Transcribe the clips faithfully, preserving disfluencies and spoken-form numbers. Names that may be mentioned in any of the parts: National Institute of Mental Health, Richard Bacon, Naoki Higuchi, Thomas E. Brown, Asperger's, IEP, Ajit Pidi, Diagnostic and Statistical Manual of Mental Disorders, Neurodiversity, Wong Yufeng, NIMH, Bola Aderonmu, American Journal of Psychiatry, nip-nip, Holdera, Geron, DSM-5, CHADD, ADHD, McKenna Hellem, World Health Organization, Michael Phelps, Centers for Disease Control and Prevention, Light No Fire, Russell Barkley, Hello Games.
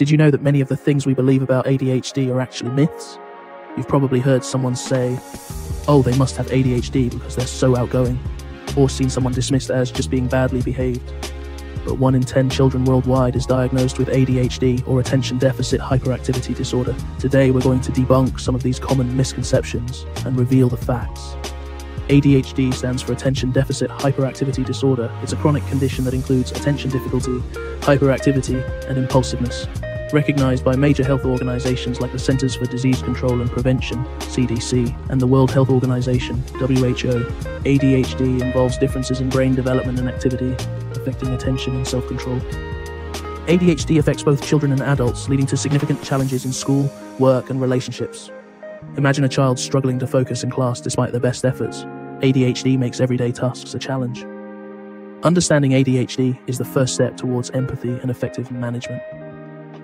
Did you know that many of the things we believe about A D H D are actually myths? You've probably heard someone say, oh, they must have A D H D because they're so outgoing, or seen someone dismissed as just being badly behaved. But one in ten children worldwide is diagnosed with A D H D or attention deficit hyperactivity disorder. Today we're going to debunk some of these common misconceptions and reveal the facts. A D H D stands for attention deficit hyperactivity disorder. It's a chronic condition that includes attention difficulty, hyperactivity, and impulsiveness. Recognized by major health organizations like the Centers for Disease Control and Prevention, C D C, and the World Health Organization, W H O, A D H D involves differences in brain development and activity, affecting attention and self-control. A D H D affects both children and adults, leading to significant challenges in school, work, and relationships. Imagine a child struggling to focus in class despite their best efforts. A D H D makes everyday tasks a challenge. Understanding A D H D is the first step towards empathy and effective management.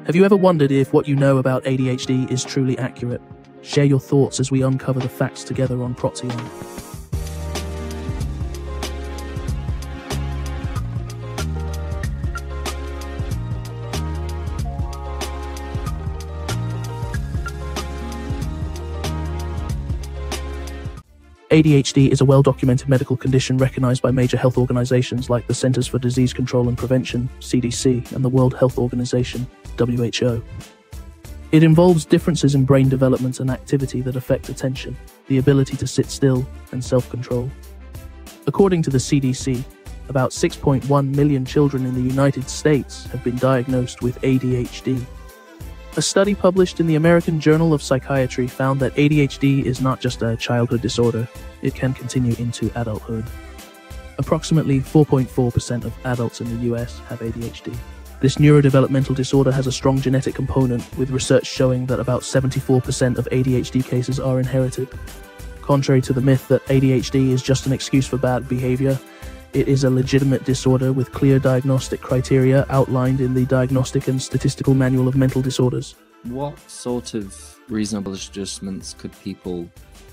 Have you ever wondered if what you know about A D H D is truly accurate? Share your thoughts as we uncover the facts together on Prottayon. A D H D is a well-documented medical condition recognized by major health organizations like the Centers for Disease Control and Prevention, C D C, and the World Health Organization, W H O. It involves differences in brain development and activity that affect attention, the ability to sit still, and self-control. According to the C D C, about six point one million children in the United States have been diagnosed with A D H D. A study published in the American Journal of Psychiatry found that A D H D is not just a childhood disorder, it can continue into adulthood. Approximately four point four percent of adults in the U S have A D H D. This neurodevelopmental disorder has a strong genetic component, with research showing that about seventy-four percent of A D H D cases are inherited. Contrary to the myth that A D H D is just an excuse for bad behavior, it is a legitimate disorder with clear diagnostic criteria outlined in the Diagnostic and Statistical Manual of Mental Disorders. What sort of reasonable adjustments could people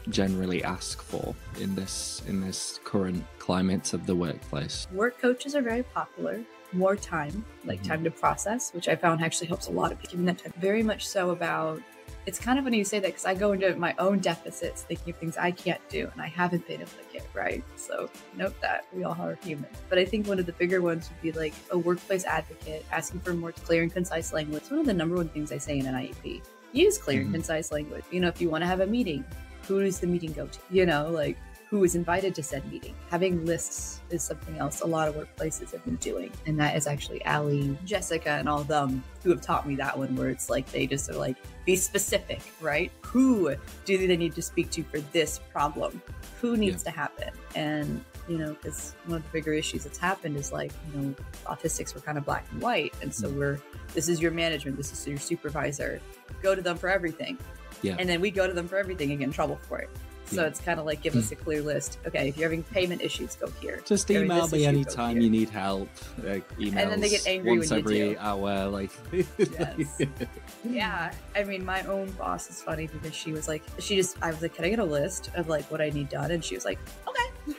generally ask for in this, in this current climate of the workplace? Work coaches are very popular. More time, like mm-hmm. time to process, which I found actually helps a lot of people in that time. Very much so about, it's kind of funny you say that because I go into my own deficits thinking of things I can't do and I haven't been able to get right. So note that we all are human. But I think one of the bigger ones would be like a workplace advocate asking for more clear and concise language. It's one of the number one things I say in an I E P. Use clear mm-hmm. and concise language. You know, if you want to have a meeting, who does the meeting go to? You know, like who is invited to said meeting. Having lists is something else a lot of workplaces have been doing. And that is actually Allie, Jessica, and all of them who have taught me that one, where it's like, they just are like, be specific, right? Who do they need to speak to for this problem? Who needs yeah. to happen? And, you know, because one of the bigger issues that's happened is like, you know, autistics were kind of black and white. And so mm-hmm. we're, this is your management, this is your supervisor, go to them for everything. Yeah. And then we go to them for everything and get in trouble for it. So yeah. it's kind of like, give us a clear list. Okay, if you're having payment issues, go here. Just if email me anytime you need help. Like emails and then they get angry once when every you do. hour. Like, yes. yeah. I mean, my own boss is funny because she was like, she just, I was like, can I get a list of like what I need done? And she was like, okay.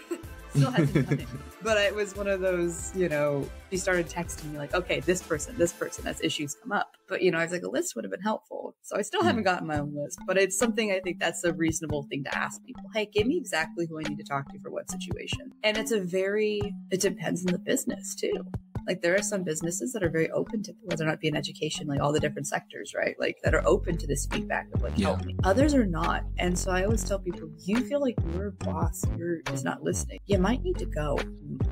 Still hasn't done it. But it was one of those, you know, she started texting me like, okay, this person, this person, as issues come up. But, you know, I was like, a list would have been helpful. So I still haven't gotten my own list. But it's something I think that's a reasonable thing to ask people. Hey, give me exactly who I need to talk to for what situation. And it's a very, it depends on the business too. Like there are some businesses that are very open to, whether or not it be in education, like all the different sectors, right? Like that are open to this feedback of like, yeah. help me. Others are not. And so I always tell people, you feel like your boss you're, is not listening. You might need to go.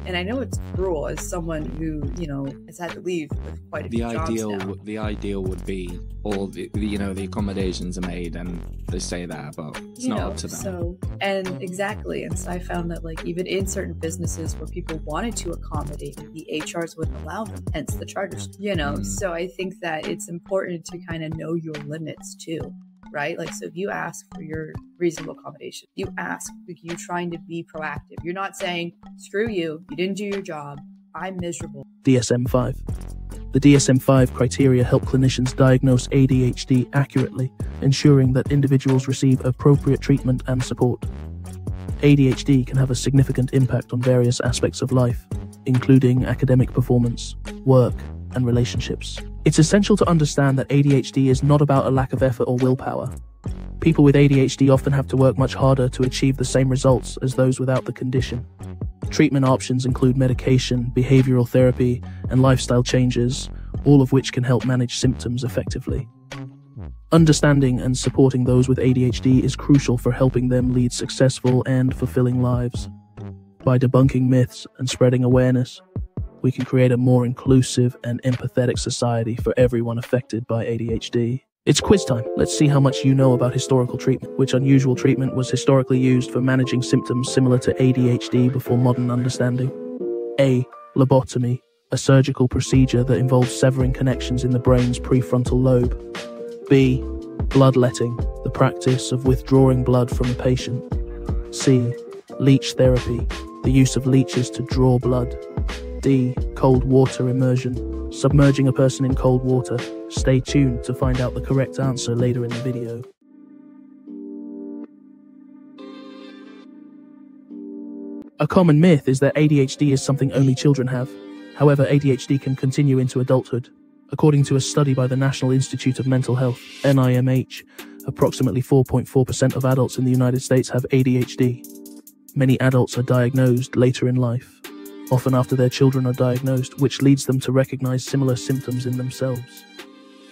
And I know it's cruel as someone who, you know, has had to leave with quite a few jobs now. The ideal would be all the, you know, the accommodations are made and they say that, but it's not up to them. So, and exactly. And so I found that like even in certain businesses where people wanted to accommodate, the H Rs wouldn't allow them, hence the charters, you know. Mm. So I think that it's important to kind of know your limits too. Right? Like, so if you ask for your reasonable accommodation, you ask, like, you're trying to be proactive. You're not saying, screw you, you didn't do your job, I'm miserable. D S M five. The D S M five criteria help clinicians diagnose A D H D accurately, ensuring that individuals receive appropriate treatment and support. A D H D can have a significant impact on various aspects of life, including academic performance, work, and relationships. It's essential to understand that A D H D is not about a lack of effort or willpower. People with A D H D often have to work much harder to achieve the same results as those without the condition. Treatment options include medication, behavioral therapy, and lifestyle changes, all of which can help manage symptoms effectively. Understanding and supporting those with A D H D is crucial for helping them lead successful and fulfilling lives. By debunking myths and spreading awareness, we can create a more inclusive and empathetic society for everyone affected by A D H D. It's quiz time. Let's see how much you know about historical treatment. Which unusual treatment was historically used for managing symptoms similar to A D H D before modern understanding? A. Lobotomy, a surgical procedure that involves severing connections in the brain's prefrontal lobe. B. Bloodletting, the practice of withdrawing blood from a patient. C. Leech therapy, the use of leeches to draw blood. D. Cold water immersion, submerging a person in cold water. Stay tuned to find out the correct answer later in the video. A common myth is that A D H D is something only children have. However, A D H D can continue into adulthood. According to a study by the National Institute of Mental Health, N I M H, approximately four point four percent of adults in the United States have A D H D. Many adults are diagnosed later in life, often after their children are diagnosed, which leads them to recognize similar symptoms in themselves.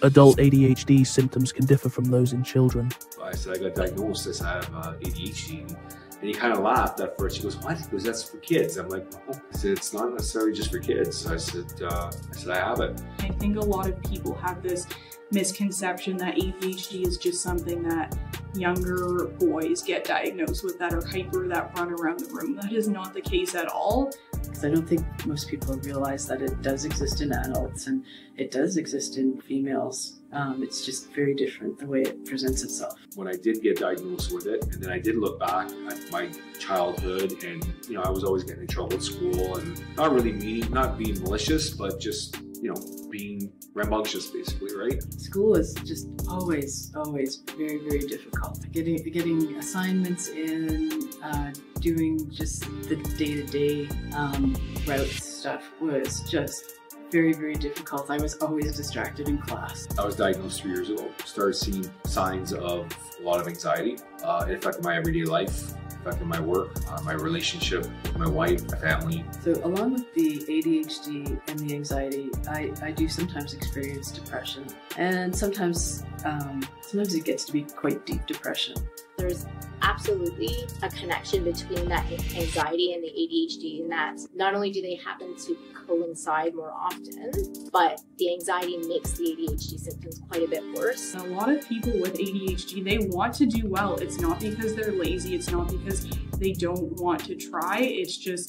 Adult A D H D symptoms can differ from those in children. I said I got diagnosed as I have uh, A D H D, and he kind of laughed at first. He goes, "What?" He goes, "That's for kids." I'm like, "No." I said, "It's not necessarily just for kids." So I said, uh, "I said I have it." I think a lot of people have this misconception that A D H D is just something that younger boys get diagnosed with that are hyper, that run around the room. That is not the case at all. Because I don't think most people realize that it does exist in adults and it does exist in females. Um, it's just very different the way it presents itself. When I did get diagnosed with it, and then I did look back at my childhood, and you know, I was always getting in trouble at school and not really meaning, not being malicious, but just, you know, being rambunctious, basically, right? School is just always, always very, very difficult. Getting getting assignments in, uh, doing just the day-to-day -day, um, route stuff was just very, very difficult. I was always distracted in class. I was diagnosed three years ago. Started seeing signs of a lot of anxiety. Uh, it affected my everyday life, affected my work, uh, my relationship with my wife, my family. So along with the A D H D and the anxiety, I, I do sometimes experience depression. And sometimes, um, sometimes it gets to be quite deep depression. There's absolutely a connection between that anxiety and the A D H D, and that not only do they happen to coincide more often, but the anxiety makes the A D H D symptoms quite a bit worse. A lot of people with A D H D, they want to do well. It's not because they're lazy, it's not because they don't want to try, it's just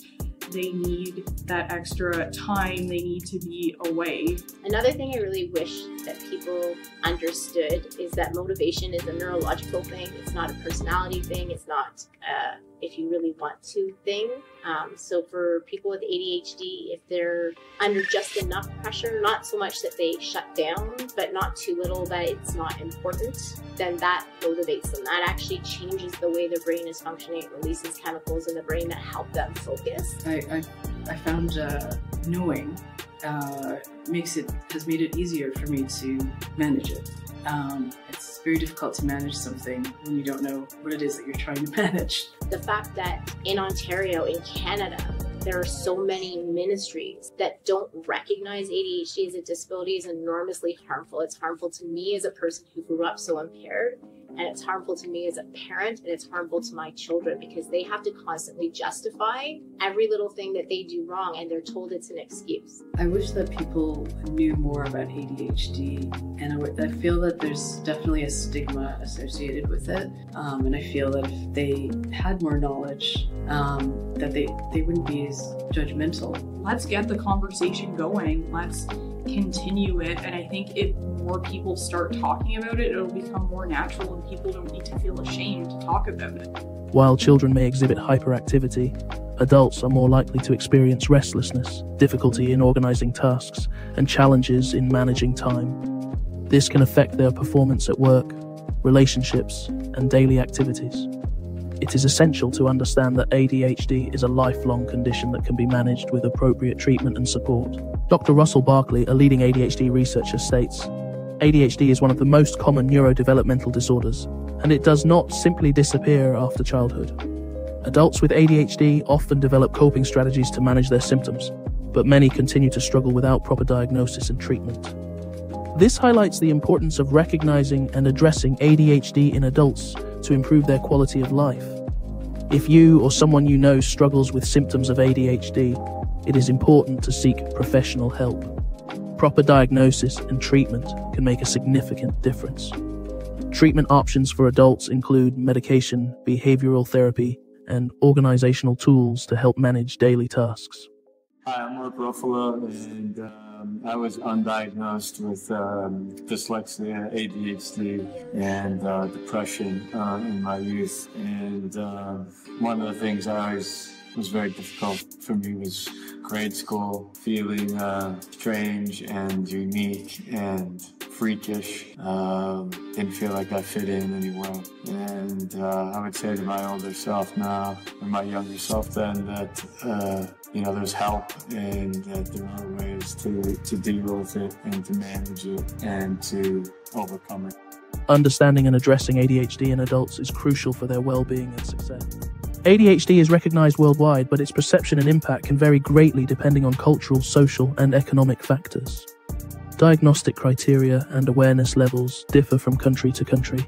they need that extra time, they need to be away. Another thing I really wish that people understood is that motivation is a neurological thing. It's not a personality thing. It's not a if you really want to thing. Um, so for people with A D H D, if they're under just enough pressure, not so much that they shut down, but not too little that it's not important, then that motivates them. That actually changes the way their brain is functioning. It releases chemicals in the brain that help them focus. I, I, I found uh, knowing uh, makes it, has made it easier for me to manage it. Um, it's very difficult to manage something when you don't know what it is that you're trying to manage. The fact that in Ontario, in Canada, there are so many ministries that don't recognize A D H D as a disability is enormously harmful. It's harmful to me as a person who grew up so impaired, and it's harmful to me as a parent, and it's harmful to my children because they have to constantly justify every little thing that they do wrong, and they're told it's an excuse. I wish that people knew more about A D H D, and I, would, I feel that there's definitely a stigma associated with it, um, and I feel that if they had more knowledge, um, that they, they wouldn't be as judgmental. Let's get the conversation going. Let's continue it, and I think if more people start talking about it, it'll become more natural and people don't need to feel ashamed to talk about it. While children may exhibit hyperactivity, adults are more likely to experience restlessness, difficulty in organizing tasks, and challenges in managing time. This can affect their performance at work, relationships, and daily activities. It is essential to understand that A D H D is a lifelong condition that can be managed with appropriate treatment and support. Doctor Russell Barkley, a leading A D H D researcher, states, A D H D is one of the most common neurodevelopmental disorders, and it does not simply disappear after childhood. Adults with A D H D often develop coping strategies to manage their symptoms, but many continue to struggle without proper diagnosis and treatment. This highlights the importance of recognizing and addressing A D H D in adults to improve their quality of life. If you or someone you know struggles with symptoms of A D H D, it is important to seek professional help. Proper diagnosis and treatment can make a significant difference. Treatment options for adults include medication, behavioral therapy, and organizational tools to help manage daily tasks. Hi, I'm Mark Ruffalo, and um, I was undiagnosed with um, dyslexia, A D H D, and uh, depression uh, in my youth. And uh, one of the things I always was very difficult for me was grade school, feeling uh, strange and unique and freakish. Um, didn't feel like I fit in anywhere. And uh, I would say to my older self now, and my younger self then, that uh, you know, there's help, and that there are ways to, to deal with it and to manage it and to overcome it. Understanding and addressing A D H D in adults is crucial for their well-being and success. A D H D is recognized worldwide, but its perception and impact can vary greatly depending on cultural, social, and economic factors. Diagnostic criteria and awareness levels differ from country to country.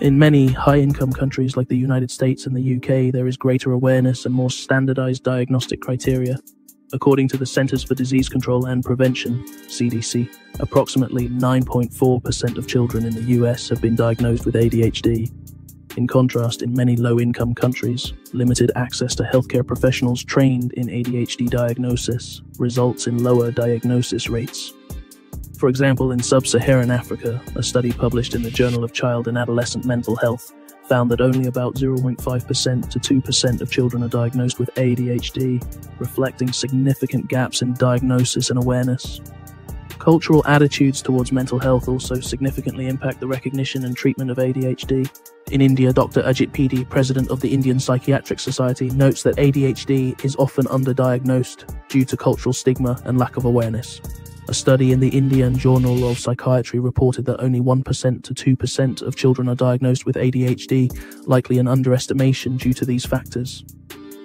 In many high-income countries like the United States and the U K, there is greater awareness and more standardized diagnostic criteria. According to the Centers for Disease Control and Prevention, C D C, approximately nine point four percent of children in the U S have been diagnosed with A D H D. In contrast, in many low-income countries, limited access to healthcare professionals trained in A D H D diagnosis results in lower diagnosis rates. For example, in sub-Saharan Africa, a study published in the Journal of Child and Adolescent Mental Health found that only about zero point five percent to two percent of children are diagnosed with A D H D, reflecting significant gaps in diagnosis and awareness. Cultural attitudes towards mental health also significantly impact the recognition and treatment of A D H D. In India, Doctor Ajit Pidi, president of the Indian Psychiatric Society, notes that A D H D is often underdiagnosed due to cultural stigma and lack of awareness. A study in the Indian Journal of Psychiatry reported that only one percent to two percent of children are diagnosed with A D H D, likely an underestimation due to these factors.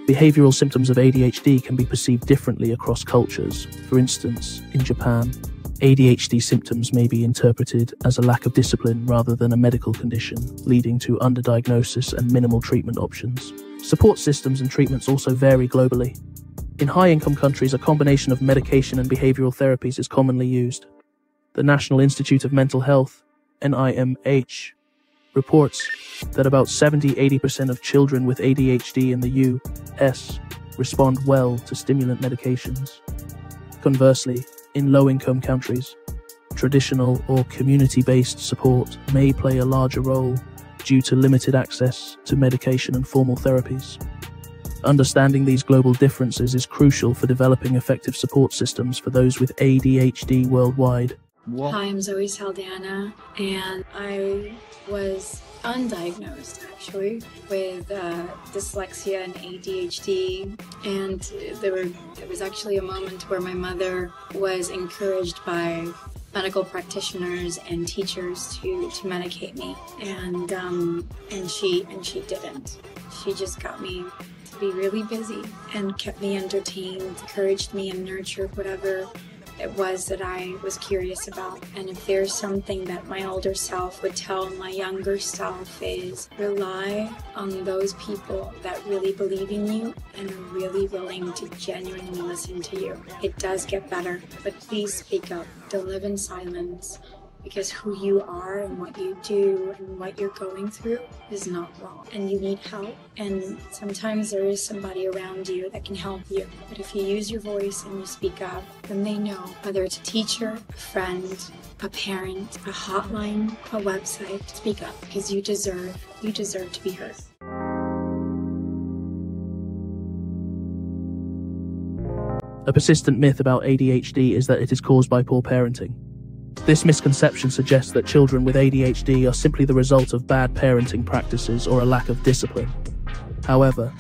Behavioral symptoms of A D H D can be perceived differently across cultures. For instance, in Japan, A D H D symptoms may be interpreted as a lack of discipline rather than a medical condition, leading to underdiagnosis and minimal treatment options. Support systems and treatments also vary globally. In high-income countries, a combination of medication and behavioral therapies is commonly used. The National Institute of Mental Health, N I M H, reports that about seventy to eighty percent of children with A D H D in the U S respond well to stimulant medications. Conversely, in low-income countries, traditional or community-based support may play a larger role due to limited access to medication and formal therapies. Understanding these global differences is crucial for developing effective support systems for those with A D H D worldwide. What? Hi, I'm Zoe Saldana, and I was undiagnosed, actually, with uh, dyslexia and A D H D, and there, were, there was actually a moment where my mother was encouraged by medical practitioners and teachers to, to medicate me, and, um, and, she, and she didn't. She just got me to be really busy and kept me entertained, encouraged me and nurtured whatever it was that I was curious about. And if there's something that my older self would tell my younger self is, rely on those people that really believe in you and are really willing to genuinely listen to you. It does get better, but please speak up. Don't live in silence, because who you are and what you do and what you're going through is not wrong, and you need help, and sometimes there is somebody around you that can help you. But if you use your voice and you speak up, then they know, whether it's a teacher, a friend, a parent, a hotline, a website, speak up, because you deserve, you deserve to be heard. A persistent myth about A D H D is that it is caused by poor parenting. This misconception suggests that children with A D H D are simply the result of bad parenting practices or a lack of discipline. However,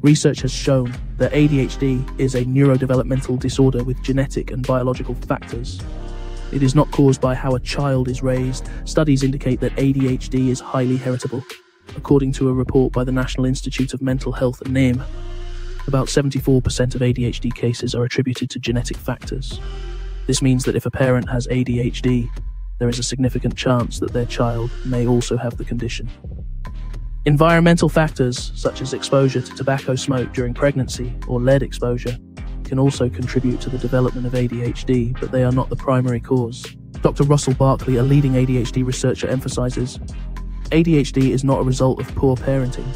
research has shown that A D H D is a neurodevelopmental disorder with genetic and biological factors. It is not caused by how a child is raised. Studies indicate that A D H D is highly heritable, according to a report by the National Institute of Mental Health at N I M H. About seventy-four percent of A D H D cases are attributed to genetic factors. This means that if a parent has A D H D, there is a significant chance that their child may also have the condition. Environmental factors, such as exposure to tobacco smoke during pregnancy or lead exposure, can also contribute to the development of A D H D, but they are not the primary cause. Doctor Russell Barkley, a leading A D H D researcher, emphasizes, "A D H D is not a result of poor parenting.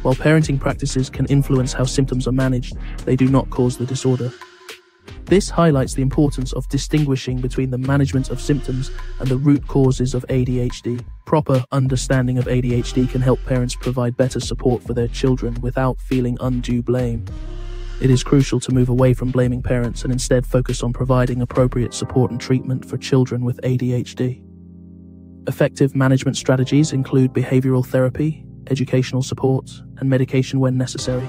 While parenting practices can influence how symptoms are managed, they do not cause the disorder." This highlights the importance of distinguishing between the management of symptoms and the root causes of A D H D. Proper understanding of A D H D can help parents provide better support for their children without feeling undue blame. It is crucial to move away from blaming parents and instead focus on providing appropriate support and treatment for children with A D H D. Effective management strategies include behavioral therapy, educational support, and medication when necessary.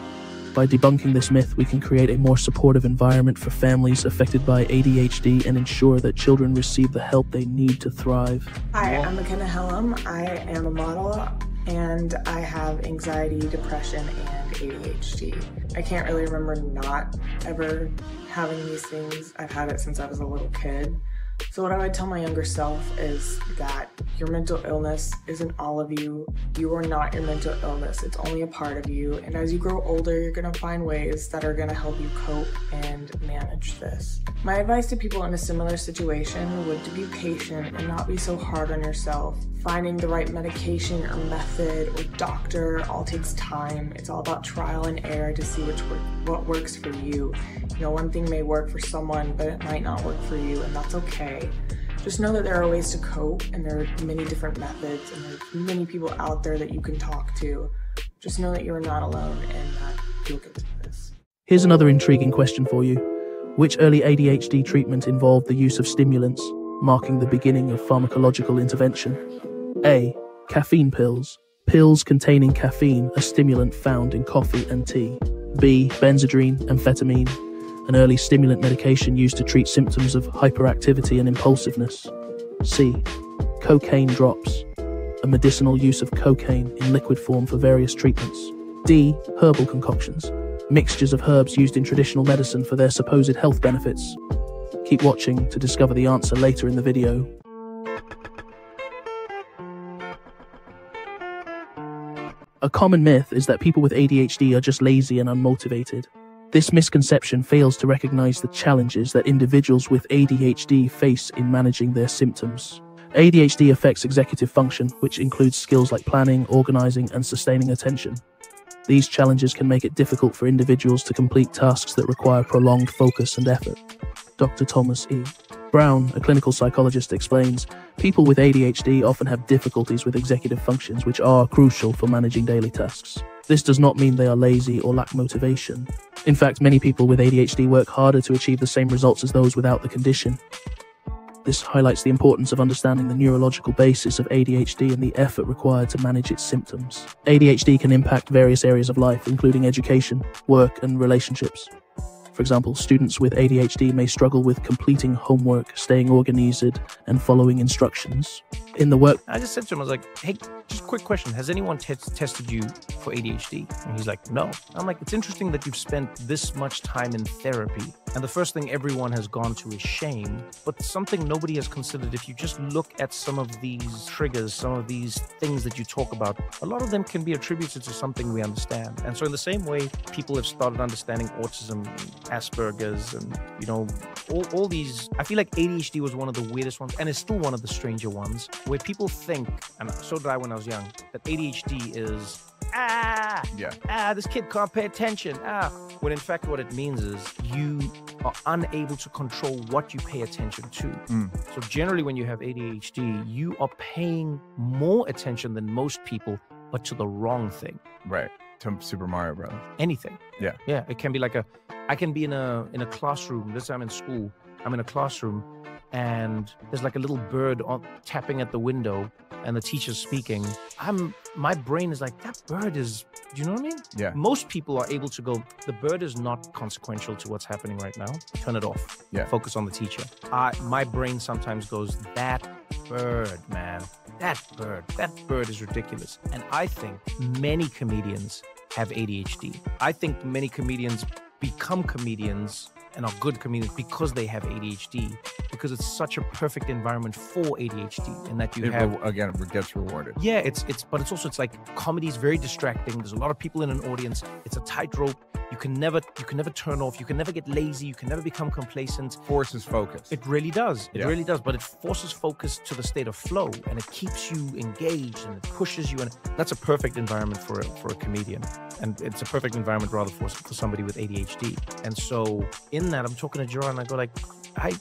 By debunking this myth, we can create a more supportive environment for families affected by A D H D and ensure that children receive the help they need to thrive. Hi, I'm McKenna Hellem. I am a model, and I have anxiety, depression, and A D H D. I can't really remember not ever having these things. I've had it since I was a little kid. So what I would tell my younger self is that your mental illness isn't all of you. You are not your mental illness. It's only a part of you. And as you grow older, you're going to find ways that are going to help you cope and manage this. My advice to people in a similar situation would to be patient and not be so hard on yourself. Finding the right medication or method or doctor all takes time. It's all about trial and error to see which work, what works for you. You know, one thing may work for someone, but it might not work for you, and that's okay. Just know that there are ways to cope, and there are many different methods, and there are many people out there that you can talk to. Just know that you are not alone and that you'll get through this. Here's another intriguing question for you. Which early A D H D treatment involved the use of stimulants, marking the beginning of pharmacological intervention? A. Caffeine pills. Pills containing caffeine, a stimulant found in coffee and tea. B. Benzedrine, amphetamine, an early stimulant medication used to treat symptoms of hyperactivity and impulsiveness. C. Cocaine drops, a medicinal use of cocaine in liquid form for various treatments. D. Herbal concoctions, mixtures of herbs used in traditional medicine for their supposed health benefits. Keep watching to discover the answer later in the video. A common myth is that people with A D H D are just lazy and unmotivated. This misconception fails to recognize the challenges that individuals with A D H D face in managing their symptoms. A D H D affects executive function, which includes skills like planning, organizing, and sustaining attention. These challenges can make it difficult for individuals to complete tasks that require prolonged focus and effort. Doctor Thomas E. Brown, a clinical psychologist, explains, "People with A D H D often have difficulties with executive functions, which are crucial for managing daily tasks. This does not mean they are lazy or lack motivation. In fact, many people with A D H D work harder to achieve the same results as those without the condition." This highlights the importance of understanding the neurological basis of A D H D and the effort required to manage its symptoms. A D H D can impact various areas of life, including education, work, and relationships. For example, students with A D H D may struggle with completing homework, staying organized, and following instructions. In the work, I just said to him, I was like, "Hey, just a quick question. Has anyone t tested you for A D H D? And he's like, "No." I'm like, "It's interesting that you've spent this much time in therapy. And the first thing everyone has gone to is shame, but something nobody has considered. If you just look at some of these triggers, some of these things that you talk about, a lot of them can be attributed to something we understand." And so in the same way, people have started understanding autism, Asperger's, and, you know, all, all these. I feel like A D H D was one of the weirdest ones, and it's still one of the stranger ones, where people think, and so did I when I was young, that A D H D is, ah, yeah. ah, this kid can't pay attention, ah. When in fact, what it means is you are unable to control what you pay attention to. Mm. So generally, when you have A D H D, you are paying more attention than most people, but to the wrong thing. Right, to Super Mario Bros. Anything. Yeah. Yeah, it can be like a, I can be in a, in a classroom. This time in school, I'm in a classroom, and there's like a little bird on, tapping at the window, and the teacher's speaking, I'm, my brain is like, that bird is, do you know what I mean? Yeah. Most people are able to go, the bird is not consequential to what's happening right now. Turn it off. Yeah. Focus on the teacher. I, my brain sometimes goes, that bird, man, that bird, that bird is ridiculous. And I think many comedians have A D H D. I think many comedians become comedians and are good comedians because they have A D H D, because it's such a perfect environment for A D H D, and that you it have re again it gets rewarded. Yeah, it's it's but it's also it's like comedy is very distracting. There's a lot of people in an audience. It's a tightrope. You can never you can never turn off. You can never get lazy. You can never become complacent. Forces focus. It really does. It yeah. really does. But it forces focus to the state of flow, and it keeps you engaged, and it pushes you. And that's a perfect environment for a, for a comedian, and it's a perfect environment rather for for somebody with A D H D. And so in that, I'm talking to Geron, and I go like, I.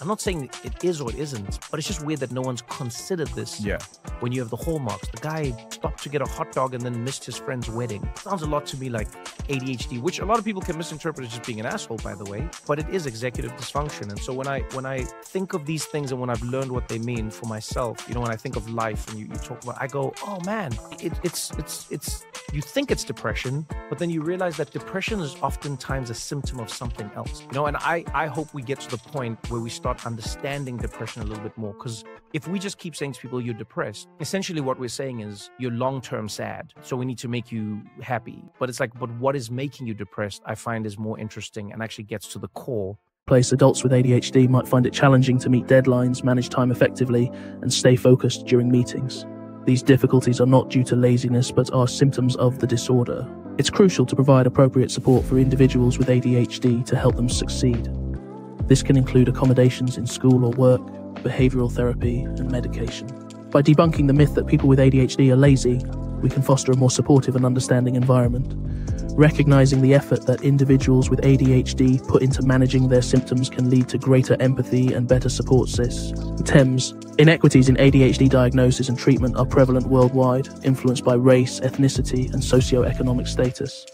I'm not saying it is or it isn't, but it's just weird that no one's considered this. Yeah. When you have the hallmarks, the guy stopped to get a hot dog and then missed his friend's wedding. Sounds a lot to me like A D H D, which a lot of people can misinterpret as just being an asshole, by the way, but it is executive dysfunction. And so when I when I think of these things and when I've learned what they mean for myself, you know, when I think of life and you, you talk about, I go, oh man, it, it's it's it's you think it's depression, but then you realize that depression is oftentimes a symptom of something else. You know, and I I hope we get to the point where we start understanding depression a little bit more, because if we just keep saying to people you're depressed, essentially what we're saying is you're long-term sad, so we need to make you happy. But it's like, but what is making you depressed, I find, is more interesting and actually gets to the core. Place adults with A D H D might find it challenging to meet deadlines, manage time effectively, and stay focused during meetings. These difficulties are not due to laziness, but are symptoms of the disorder. It's crucial to provide appropriate support for individuals with A D H D to help them succeed. This can include accommodations in school or work, behavioural therapy, and medication. By debunking the myth that people with A D H D are lazy, we can foster a more supportive and understanding environment. Recognising the effort that individuals with A D H D put into managing their symptoms can lead to greater empathy and better support systems. T E M S. Inequities in A D H D diagnosis and treatment are prevalent worldwide, influenced by race, ethnicity, and socio-economic status.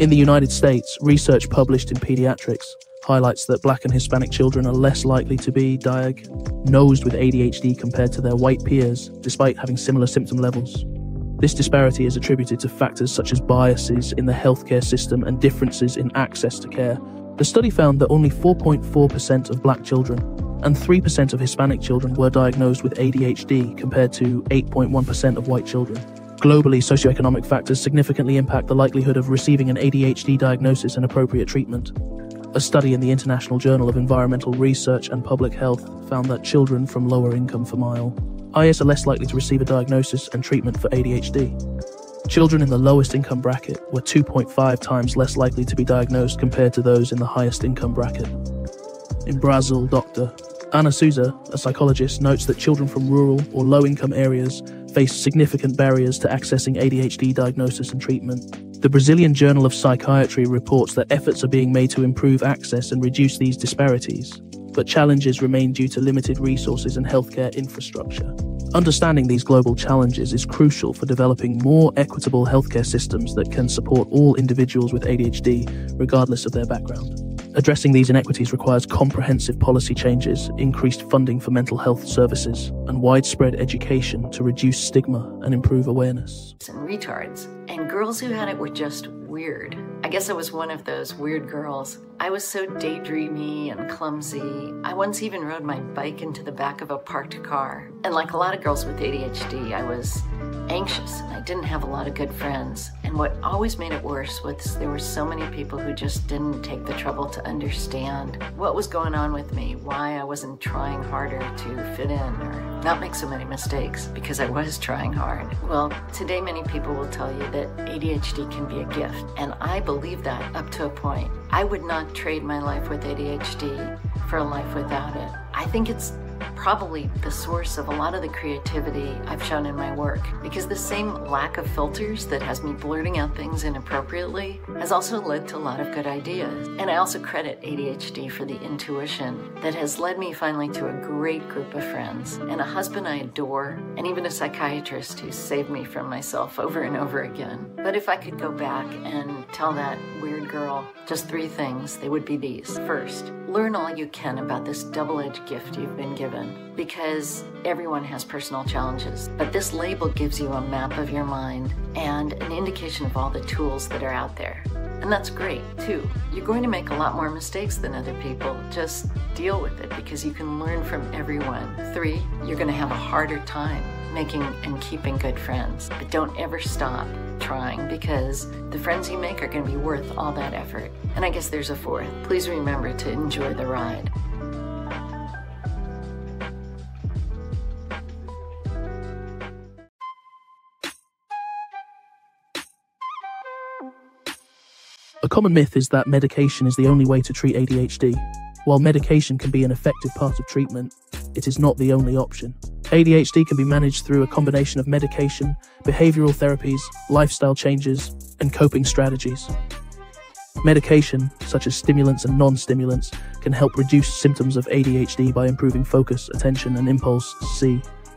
In the United States, research published in Pediatrics highlights that black and Hispanic children are less likely to be diagnosed with A D H D compared to their white peers, despite having similar symptom levels. This disparity is attributed to factors such as biases in the healthcare system and differences in access to care. The study found that only four point four percent of black children and three percent of Hispanic children were diagnosed with A D H D compared to eight point one percent of white children. Globally, socioeconomic factors significantly impact the likelihood of receiving an A D H D diagnosis and appropriate treatment. A study in the International Journal of Environmental Research and Public Health found that children from lower income per mile I S are less likely to receive a diagnosis and treatment for A D H D. Children in the lowest income bracket were two point five times less likely to be diagnosed compared to those in the highest income bracket. In Brazil, Doctor Ana Souza, a psychologist, notes that children from rural or low-income areas face significant barriers to accessing A D H D diagnosis and treatment. The Brazilian Journal of Psychiatry reports that efforts are being made to improve access and reduce these disparities, but challenges remain due to limited resources and healthcare infrastructure. Understanding these global challenges is crucial for developing more equitable healthcare systems that can support all individuals with A D H D, regardless of their background. Addressing these inequities requires comprehensive policy changes, increased funding for mental health services, and widespread education to reduce stigma and improve awareness. And retards, and girls who had it were just weird. I guess I was one of those weird girls. I was so daydreamy and clumsy. I once even rode my bike into the back of a parked car. And like a lot of girls with A D H D, I was anxious and I didn't have a lot of good friends. And what always made it worse was there were so many people who just didn't take the trouble to understand what was going on with me, why I wasn't trying harder to fit in or not make so many mistakes, because I was trying hard. Well, today many people will tell you that A D H D can be a gift, and I believe that up to a point. I would not trade my life with A D H D for a life without it. I think it's probably the source of a lot of the creativity I've shown in my work, because the same lack of filters that has me blurting out things inappropriately has also led to a lot of good ideas. And I also credit A D H D for the intuition that has led me finally to a great group of friends and a husband I adore, and even a psychiatrist who saved me from myself over and over again. But if I could go back and tell that weird girl just three things, they would be these. First, learn all you can about this double-edged gift you've been given, because everyone has personal challenges, but this label gives you a map of your mind and an indication of all the tools that are out there. And that's great, too. You're going to make a lot more mistakes than other people. Just deal with it, because you can learn from everyone. Three, you're going to have a harder time making and keeping good friends, but don't ever stop trying, because the friends you make are going to be worth all that effort. And I guess there's a fourth. Please remember to enjoy the ride. A common myth is that medication is the only way to treat A D H D. While medication can be an effective part of treatment, it is not the only option. A D H D can be managed through a combination of medication, behavioral therapies, lifestyle changes, and coping strategies. Medication, such as stimulants and non-stimulants, can help reduce symptoms of A D H D by improving focus, attention, and impulse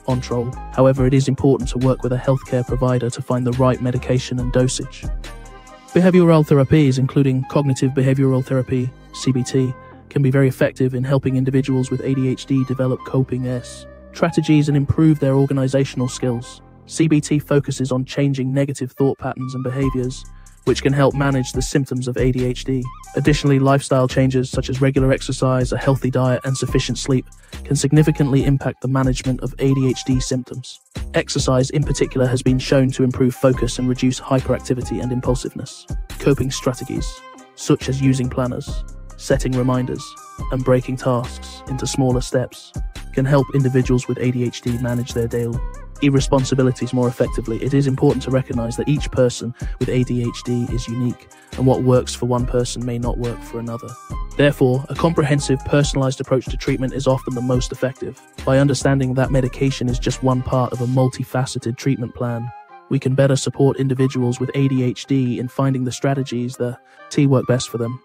control. However, it is important to work with a healthcare provider to find the right medication and dosage. Behavioral therapies, including cognitive behavioral therapy, C B T, can be very effective in helping individuals with A D H D develop coping strategies and improve their organizational skills. C B T focuses on changing negative thought patterns and behaviors, which can help manage the symptoms of A D H D. Additionally, lifestyle changes such as regular exercise, a healthy diet, and sufficient sleep can significantly impact the management of A D H D symptoms. Exercise, in particular, has been shown to improve focus and reduce hyperactivity and impulsiveness. Coping strategies, such as using planners, setting reminders, and breaking tasks into smaller steps, can help individuals with A D H D manage their daily responsibilities more effectively. It is important to recognize that each person with A D H D is unique, and what works for one person may not work for another. Therefore, a comprehensive, personalized approach to treatment is often the most effective. By understanding that medication is just one part of a multifaceted treatment plan, we can better support individuals with A D H D in finding the strategies that work best for them.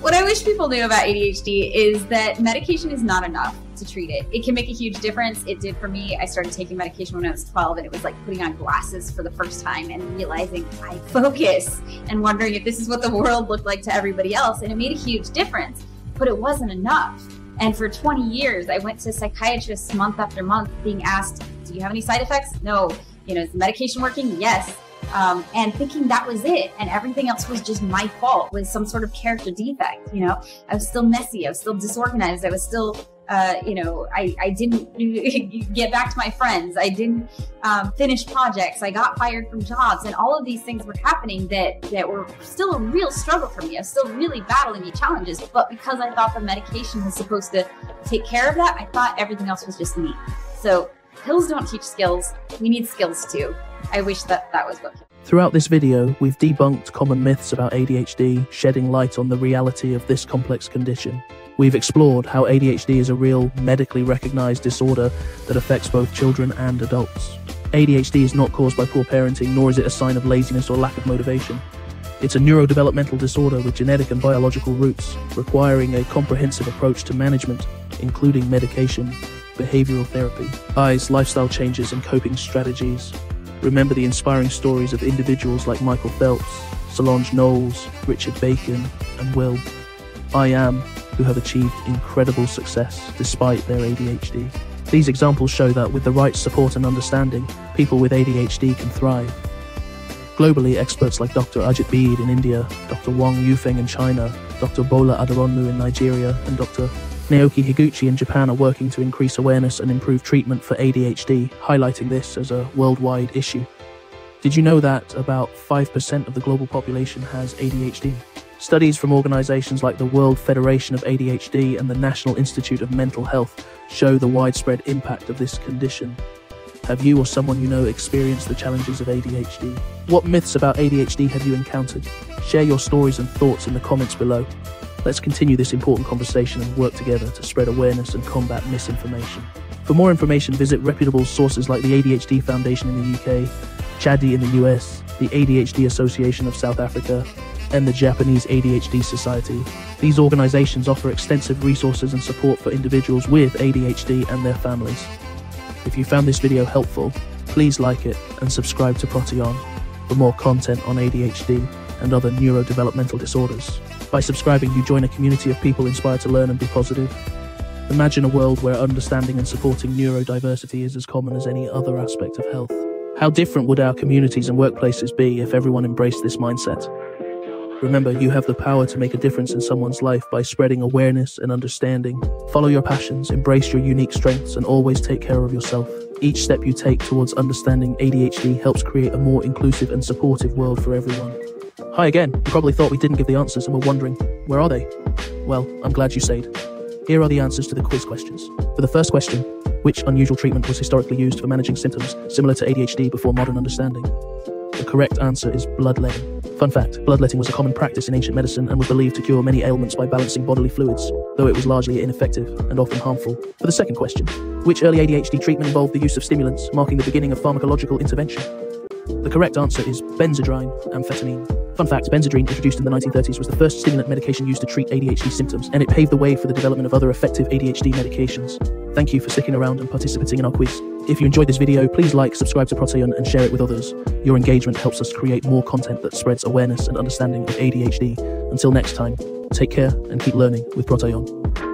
What I wish people knew about A D H D is that medication is not enough to treat it. It can make a huge difference. It did for me. I started taking medication when I was twelve, and it was like putting on glasses for the first time and realizing I focus and wondering if this is what the world looked like to everybody else. And it made a huge difference, but it wasn't enough. And for twenty years, I went to psychiatrists month after month being asked, do you have any side effects? No. You know, is the medication working? Yes. Um, and thinking that was it, and everything else was just my fault, was some sort of character defect. You know, I was still messy, I was still disorganized, I was still, uh, you know, I, I didn't get back to my friends, I didn't um, finish projects, I got fired from jobs, and all of these things were happening that, that were still a real struggle for me. I was still really battling the challenges, but because I thought the medication was supposed to take care of that, I thought everything else was just me. So pills don't teach skills, we need skills too. I wish that that was what. Throughout this video, we've debunked common myths about A D H D, shedding light on the reality of this complex condition. We've explored how A D H D is a real, medically recognized disorder that affects both children and adults. A D H D is not caused by poor parenting, nor is it a sign of laziness or lack of motivation. It's a neurodevelopmental disorder with genetic and biological roots, requiring a comprehensive approach to management, including medication, behavioral therapy, diets, lifestyle changes, and coping strategies. Remember the inspiring stories of individuals like Michael Phelps, Solange Knowles, Richard Bacon, and Will I Am, who have achieved incredible success despite their A D H D. These examples show that with the right support and understanding, people with A D H D can thrive. Globally, experts like Doctor Ajit Pidi in India, Doctor Wong Yufeng in China, Doctor Bola Aderonmu in Nigeria, and Doctor Naoki Higuchi in Japan are working to increase awareness and improve treatment for A D H D, highlighting this as a worldwide issue. Did you know that about five percent of the global population has A D H D? Studies from organizations like the World Federation of A D H D and the National Institute of Mental Health show the widespread impact of this condition. Have you or someone you know experienced the challenges of A D H D? What myths about A D H D have you encountered? Share your stories and thoughts in the comments below. Let's continue this important conversation and work together to spread awareness and combat misinformation. For more information, visit reputable sources like the A D H D Foundation in the U K, CHADD in the U S, the A D H D Association of South Africa, and the Japanese A D H D Society. These organizations offer extensive resources and support for individuals with A D H D and their families. If you found this video helpful, please like it and subscribe to Prottayon for more content on A D H D and other neurodevelopmental disorders. By subscribing, you join a community of people inspired to learn and be positive. Imagine a world where understanding and supporting neurodiversity is as common as any other aspect of health. How different would our communities and workplaces be if everyone embraced this mindset? Remember, you have the power to make a difference in someone's life by spreading awareness and understanding. Follow your passions, embrace your unique strengths, and always take care of yourself. Each step you take towards understanding A D H D helps create a more inclusive and supportive world for everyone. Hi again, you probably thought we didn't give the answers and were wondering, where are they? Well, I'm glad you stayed. Here are the answers to the quiz questions. For the first question, which unusual treatment was historically used for managing symptoms similar to A D H D before modern understanding? The correct answer is bloodletting. Fun fact, bloodletting was a common practice in ancient medicine and was believed to cure many ailments by balancing bodily fluids, though it was largely ineffective and often harmful. For the second question, which early A D H D treatment involved the use of stimulants, marking the beginning of pharmacological intervention? The correct answer is Benzedrine, amphetamine. Fun fact, Benzedrine, introduced in the nineteen thirties, was the first stimulant medication used to treat A D H D symptoms, and it paved the way for the development of other effective A D H D medications. Thank you for sticking around and participating in our quiz. If you enjoyed this video, please like, subscribe to Prottayon, and share it with others. Your engagement helps us create more content that spreads awareness and understanding of A D H D. Until next time, take care and keep learning with Prottayon.